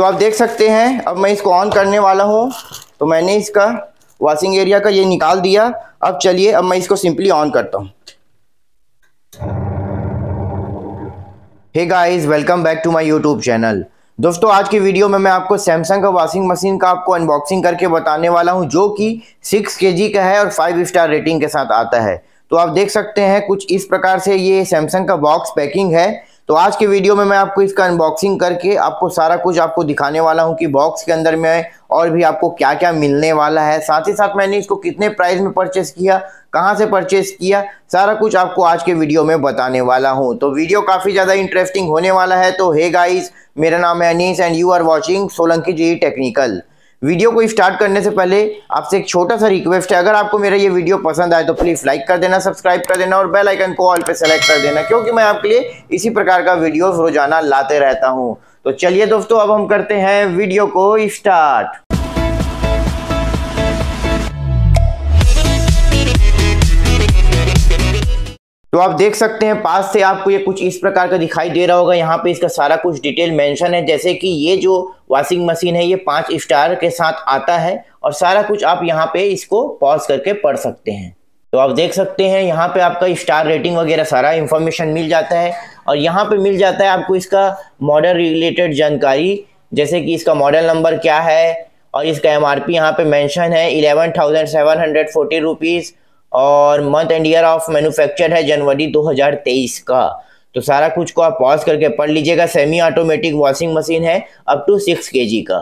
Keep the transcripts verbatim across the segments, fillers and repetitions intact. तो आप देख सकते हैं अब मैं इसको ऑन करने वाला हूँ। तो मैंने इसका वॉशिंग एरिया का ये निकाल दिया। अब चलिए अब मैं इसको सिंपली ऑन करता हूँ। Hey guys, welcome back to my YouTube channel. दोस्तों, आज की वीडियो में मैं आपको सैमसंग का वॉशिंग मशीन का आपको अनबॉक्सिंग करके बताने वाला हूँ, जो कि सिक्स के जी का है और फाइव स्टार रेटिंग के साथ आता है। तो आप देख सकते हैं कुछ इस प्रकार से ये सैमसंग का बॉक्स पैकिंग है। तो आज के वीडियो में मैं आपको इसका अनबॉक्सिंग करके आपको सारा कुछ आपको दिखाने वाला हूं कि बॉक्स के अंदर में और भी आपको क्या क्या मिलने वाला है, साथ ही साथ मैंने इसको कितने प्राइस में परचेस किया, कहां से परचेस किया, सारा कुछ आपको आज के वीडियो में बताने वाला हूं। तो वीडियो काफ़ी ज़्यादा इंटरेस्टिंग होने वाला है। तो हे गाइस, मेरा नाम है Anish and you are watching Solanki ji technical. Video को स्टार्ट करने से पहले आपसे एक छोटा सा रिक्वेस्ट है, अगर आपको मेरा ये वीडियो पसंद आए तो प्लीज़ लाइक कर देना, सब्सक्राइब कर देना और बेल आइकन को ऑल पे सेलेक्ट कर देना, क्योंकि मैं आपके लिए इसी प्रकार का वीडियो रोजाना लाते रहता हूँ। तो चलिए दोस्तों, अब हम करते हैं वीडियो को स्टार्ट। तो आप देख सकते हैं पास से आपको ये कुछ इस प्रकार का दिखाई दे रहा होगा। यहाँ पे इसका सारा कुछ डिटेल मेंशन है, जैसे कि ये जो वॉशिंग मशीन है ये पाँच स्टार के साथ आता है और सारा कुछ आप यहाँ पे इसको पॉज करके पढ़ सकते हैं। तो आप देख सकते हैं यहाँ पे आपका स्टार रेटिंग वगैरह सारा इन्फॉर्मेशन मिल जाता है और यहाँ पे मिल जाता है आपको इसका मॉडल रिलेटेड जानकारी, जैसे कि इसका मॉडल नंबर क्या है और इसका एम आर पी यहाँ पे मैंशन है eleven thousand seven hundred forty rupees और month and year of manufacture है जनवरी दो हज़ार तेईस का। तो सारा कुछ को आप पॉज करके पढ़ लीजिएगा। सेमी ऑटोमेटिक वॉशिंग मशीन है अप टू सिक्स केजी का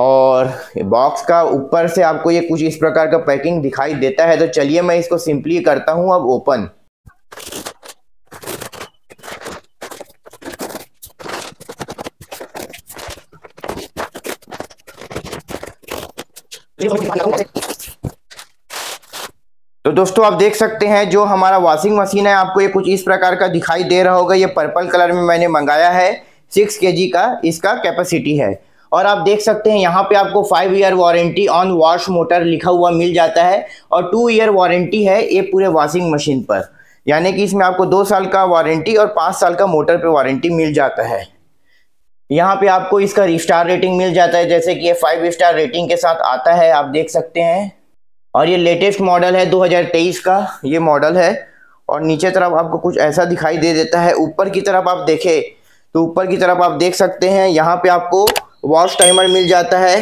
और बॉक्स का ऊपर से आपको ये कुछ इस प्रकार का पैकिंग दिखाई देता है। तो चलिए मैं इसको सिंपली करता हूँ अब ओपन। तो दोस्तों, आप देख सकते हैं जो हमारा वॉशिंग मशीन है आपको ये कुछ इस प्रकार का दिखाई दे रहा होगा। ये पर्पल कलर में मैंने मंगाया है, सिक्स केजी का इसका कैपेसिटी है। और आप देख सकते हैं यहाँ पे आपको five year warranty on wash motor लिखा हुआ मिल जाता है और टू ईयर वारंटी है ये पूरे वॉशिंग मशीन पर, यानी कि इसमें आपको दो साल का वारंटी और पाँच साल का मोटर पर वारंटी मिल जाता है। यहाँ पे आपको इसका स्टार रेटिंग मिल जाता है, जैसे कि ये फाइव स्टार रेटिंग के साथ आता है, आप देख सकते हैं। और ये लेटेस्ट मॉडल है दो हज़ार तेईस का ये मॉडल है। और नीचे तरफ आपको कुछ ऐसा दिखाई दे देता है। ऊपर की तरफ आप देखें तो ऊपर की तरफ आप देख सकते हैं यहाँ पे आपको वॉश टाइमर मिल जाता है,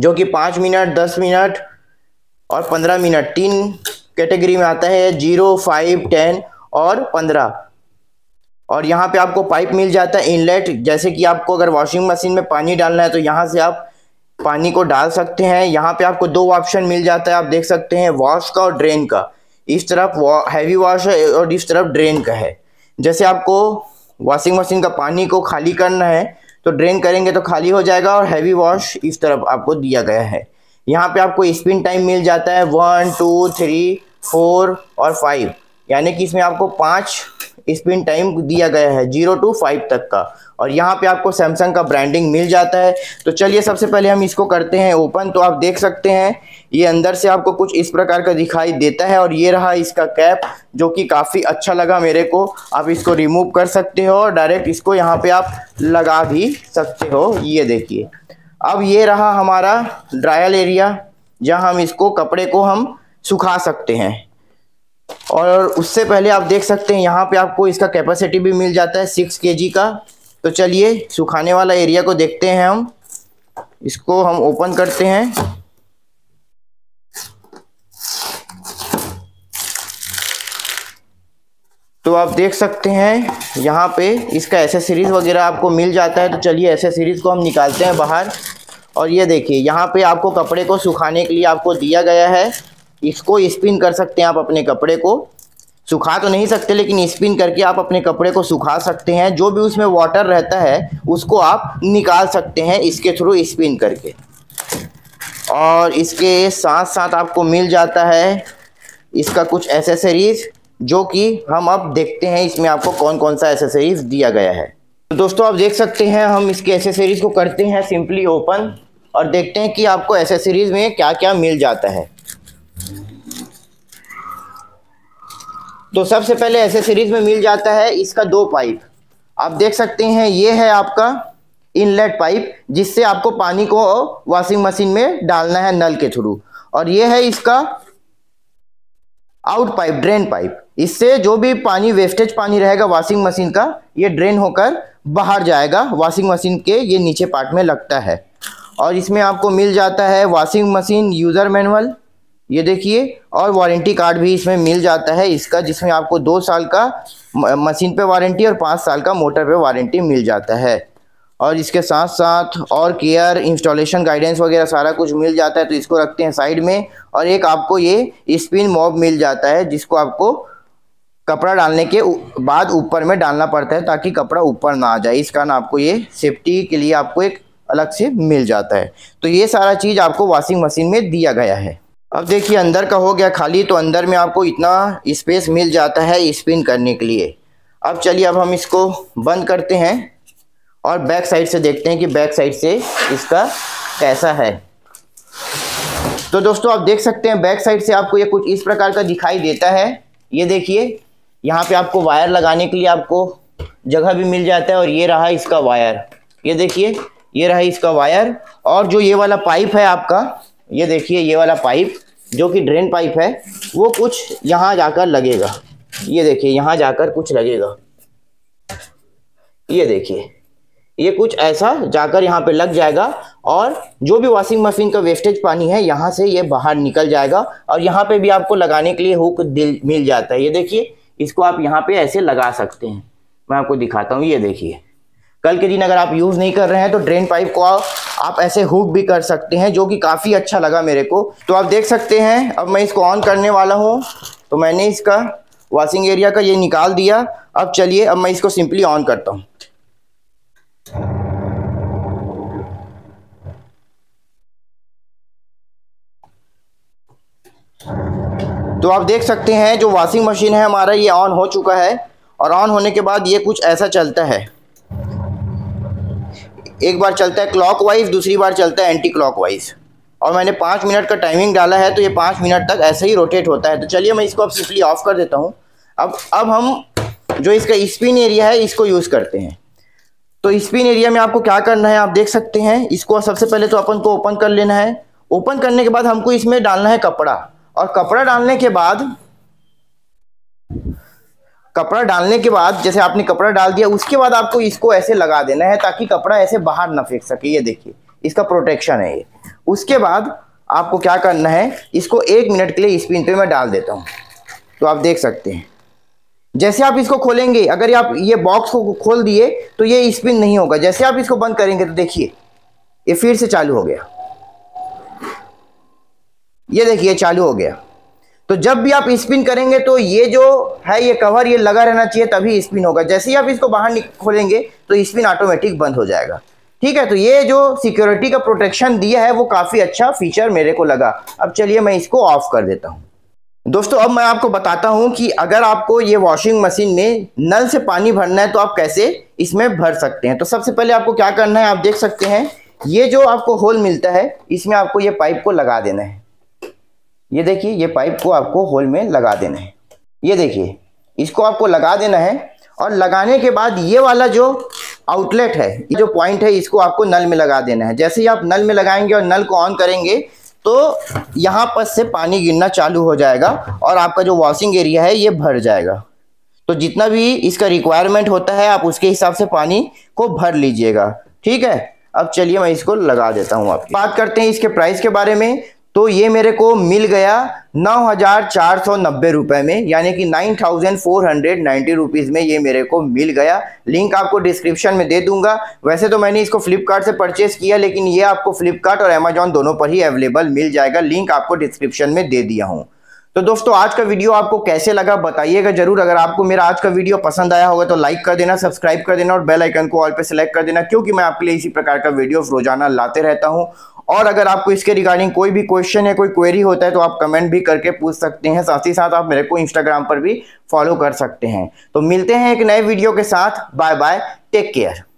जो कि पाँच मिनट, दस मिनट और पंद्रह मिनट तीन कैटेगरी में आता है, जीरो, फाइव, टेन और पंद्रह। और यहाँ पे आपको पाइप मिल जाता है इनलेट, जैसे कि आपको अगर वॉशिंग मशीन में पानी डालना है तो यहाँ से आप पानी को डाल सकते हैं। यहाँ पे आपको दो ऑप्शन मिल जाता है, आप देख सकते हैं, वॉश का और ड्रेन का। इस तरफ हैवी वॉश है और इस तरफ ड्रेन का है। जैसे आपको वॉशिंग मशीन का पानी को खाली करना है तो ड्रेन करेंगे तो खाली हो जाएगा और हैवी वॉश इस तरफ आपको दिया गया है। यहाँ पे आपको स्पिन टाइम मिल जाता है वन, टू, थ्री, फोर और फाइव, यानी कि इसमें आपको पाँच स्पिन टाइम दिया गया है जीरो टू फाइव तक का। और यहाँ पे आपको सैमसंग का ब्रांडिंग मिल जाता है। तो चलिए सबसे पहले हम इसको करते हैं ओपन। तो आप देख सकते हैं ये अंदर से आपको कुछ इस प्रकार का दिखाई देता है और ये रहा इसका कैप, जो कि काफ़ी अच्छा लगा मेरे को। आप इसको रिमूव कर सकते हो और डायरेक्ट इसको यहाँ पे आप लगा भी सकते हो, ये देखिए। अब ये रहा हमारा ड्रायल एरिया, जहाँ हम इसको कपड़े को हम सुखा सकते हैं। और उससे पहले आप देख सकते हैं यहाँ पे आपको इसका कैपेसिटी भी मिल जाता है सिक्स केजी का। तो चलिए सुखाने वाला एरिया को देखते हैं, हम इसको हम ओपन करते हैं। तो आप देख सकते हैं यहाँ पे इसका एसेसरीज वगैरह आपको मिल जाता है। तो चलिए एसेसरीज को हम निकालते हैं बाहर। और ये देखिए यहाँ पे आपको कपड़े को सुखाने के लिए आपको दिया गया है, इसको स्पिन कर सकते हैं। आप अपने कपड़े को सुखा तो नहीं सकते, लेकिन स्पिन करके आप अपने कपड़े को सुखा सकते हैं। जो भी उसमें वाटर रहता है उसको आप निकाल सकते हैं इसके थ्रू स्पिन करके। और इसके साथ साथ आपको मिल जाता है इसका कुछ एसेसरीज, जो कि हम अब देखते हैं इसमें आपको कौन कौन सा एसेसरीज दिया गया है। तो दोस्तों, आप देख सकते हैं हम इसके एसेसरीज को करते हैं सिंपली ओपन और देखते हैं कि आपको एसेसरीज में क्या क्या मिल जाता है। तो सबसे पहले एसेसरीज में मिल जाता है इसका दो पाइप, आप देख सकते हैं। ये है आपका इनलेट पाइप, जिससे आपको पानी को वॉशिंग मशीन में डालना है नल के थ्रू। और ये है इसका आउट पाइप, ड्रेन पाइप। इससे जो भी पानी वेस्टेज पानी रहेगा वॉशिंग मशीन का, ये ड्रेन होकर बाहर जाएगा वॉशिंग मशीन के ये नीचे पार्ट में लगता है। और इसमें आपको मिल जाता है वॉशिंग मशीन यूज़र मैनुअल, ये देखिए, और वारंटी कार्ड भी इसमें मिल जाता है इसका, जिसमें आपको दो साल का मशीन पे वारंटी और पाँच साल का मोटर पे वारंटी मिल जाता है। और इसके साथ साथ और केयर, इंस्टॉलेशन गाइडेंस वगैरह सारा कुछ मिल जाता है। तो इसको रखते हैं साइड में। और एक आपको ये स्पिन मॉब मिल जाता है, जिसको आपको कपड़ा डालने के बाद ऊपर में डालना पड़ता है ताकि कपड़ा ऊपर ना आ जाए, इस कारण आपको ये सेफ्टी के लिए आपको एक अलग से मिल जाता है। तो ये सारा चीज़ आपको वॉशिंग मशीन में दिया गया है। अब देखिए अंदर का हो गया खाली, तो अंदर में आपको इतना स्पेस मिल जाता है स्पिन करने के लिए। अब चलिए अब हम इसको बंद करते हैं और बैक साइड से देखते हैं कि बैक साइड से इसका कैसा है। तो दोस्तों आप देख सकते हैं बैक साइड से आपको ये कुछ इस प्रकार का दिखाई देता है। ये देखिए यहाँ पे आपको वायर लगाने के लिए आपको जगह भी मिल जाता है। और ये रहा इसका वायर, ये देखिए ये रहा इसका वायर। और जो ये वाला पाइप है आपका, ये देखिए ये वाला पाइप जो कि ड्रेन पाइप है, वो कुछ यहाँ जाकर लगेगा। ये देखिए यहाँ जाकर कुछ लगेगा, ये देखिए ये कुछ ऐसा जाकर यहाँ पे लग जाएगा। और जो भी वॉशिंग मशीन का वेस्टेज पानी है यहाँ से ये बाहर निकल जाएगा। और यहाँ पे भी आपको लगाने के लिए हुक मिल जाता है, ये देखिए इसको आप यहाँ पे ऐसे लगा सकते हैं। मैं आपको दिखाता हूँ, ये देखिए कल के दिन अगर आप यूज़ नहीं कर रहे हैं तो ड्रेन पाइप को आप, आप ऐसे हुक भी कर सकते हैं, जो कि काफ़ी अच्छा लगा मेरे को। तो आप देख सकते हैं अब मैं इसको ऑन करने वाला हूँ। तो मैंने इसका वॉशिंग एरिया का ये निकाल दिया। अब चलिए अब मैं इसको सिंपली ऑन करता हूँ। तो आप देख सकते हैं जो वॉशिंग मशीन है हमारा ये ऑन हो चुका है। और ऑन होने के बाद ये कुछ ऐसा चलता है, एक बार चलता है क्लॉकवाइज, दूसरी बार चलता है एंटी क्लॉकवाइज। और मैंने पाँच मिनट का टाइमिंग डाला है, तो ये पाँच मिनट तक ऐसे ही रोटेट होता है। तो चलिए मैं इसको अब सिंपली ऑफ कर देता हूँ। अब अब हम जो इसका स्पिन एरिया है इसको यूज़ करते हैं। तो स्पिन एरिया में आपको क्या करना है आप देख सकते हैं। इसको सबसे पहले तो अपन को ओपन कर लेना है। ओपन करने के बाद हमको इसमें डालना है कपड़ा। और कपड़ा डालने के बाद कपड़ा डालने के बाद जैसे आपने कपड़ा डाल दिया, उसके बाद आपको इसको ऐसे लगा देना है ताकि कपड़ा ऐसे बाहर ना फेंक सके। ये देखिए इसका प्रोटेक्शन है ये। उसके बाद आपको क्या करना है, इसको एक मिनट के लिए स्पिन पे मैं डाल देता हूँ। तो आप देख सकते हैं जैसे आप इसको खोलेंगे, अगर आप ये बॉक्स को खोल दिए तो ये स्पिन नहीं होगा। जैसे आप इसको बंद करेंगे तो देखिए ये फिर से चालू हो गया, ये देखिए चालू हो गया। तो जब भी आप स्पिन करेंगे तो ये जो है ये कवर ये लगा रहना चाहिए तभी स्पिन होगा। जैसे ही आप इसको बाहर खोलेंगे तो स्पिन ऑटोमेटिक बंद हो जाएगा। ठीक है, तो ये जो सिक्योरिटी का प्रोटेक्शन दिया है वो काफ़ी अच्छा फीचर मेरे को लगा। अब चलिए मैं इसको ऑफ कर देता हूँ। दोस्तों अब मैं आपको बताता हूँ कि अगर आपको ये वॉशिंग मशीन में नल से पानी भरना है तो आप कैसे इसमें भर सकते हैं। तो सबसे पहले आपको क्या करना है आप देख सकते हैं, ये जो आपको होल मिलता है इसमें आपको ये पाइप को लगा देना है। ये देखिए ये पाइप को आपको होल में लगा देना है। ये देखिए इसको आपको लगा देना है। और लगाने के बाद ये वाला जो आउटलेट है, ये जो पॉइंट है, इसको आपको नल में लगा देना है। जैसे ही आप नल में लगाएंगे और नल को ऑन करेंगे तो यहाँ पर से पानी गिरना चालू हो जाएगा और आपका जो वॉशिंग एरिया है ये भर जाएगा। तो जितना भी इसका रिक्वायरमेंट होता है आप उसके हिसाब से पानी को भर लीजिएगा। ठीक है, अब चलिए मैं इसको लगा देता हूँ। आप बात करते हैं इसके प्राइस के बारे में। तो ये मेरे को मिल गया नौ हज़ार चार सौ नब्बे रुपये में, यानी कि nine thousand four hundred ninety rupees में ये मेरे को मिल गया। लिंक आपको डिस्क्रिप्शन में दे दूंगा। वैसे तो मैंने इसको फ्लिपकार्ट से परचेस किया, लेकिन ये आपको फ्लिपकार्ट और अमेजॉन दोनों पर ही अवेलेबल मिल जाएगा। लिंक आपको डिस्क्रिप्शन में दे दिया हूँ। तो दोस्तों आज का वीडियो आपको कैसे लगा बताइएगा जरूर। अगर आपको मेरा आज का वीडियो पसंद आया होगा तो लाइक कर देना, सब्सक्राइब कर देना और बेल आइकन को ऑल पे सेलेक्ट कर देना, क्योंकि मैं आपके लिए इसी प्रकार का वीडियो रोजाना लाते रहता हूं। और अगर आपको इसके रिगार्डिंग कोई भी क्वेश्चन या कोई क्वेरी होता है तो आप कमेंट भी करके पूछ सकते हैं। साथ ही साथ आप मेरे को इंस्टाग्राम पर भी फॉलो कर सकते हैं। तो मिलते हैं एक नए वीडियो के साथ। Bye bye, take care.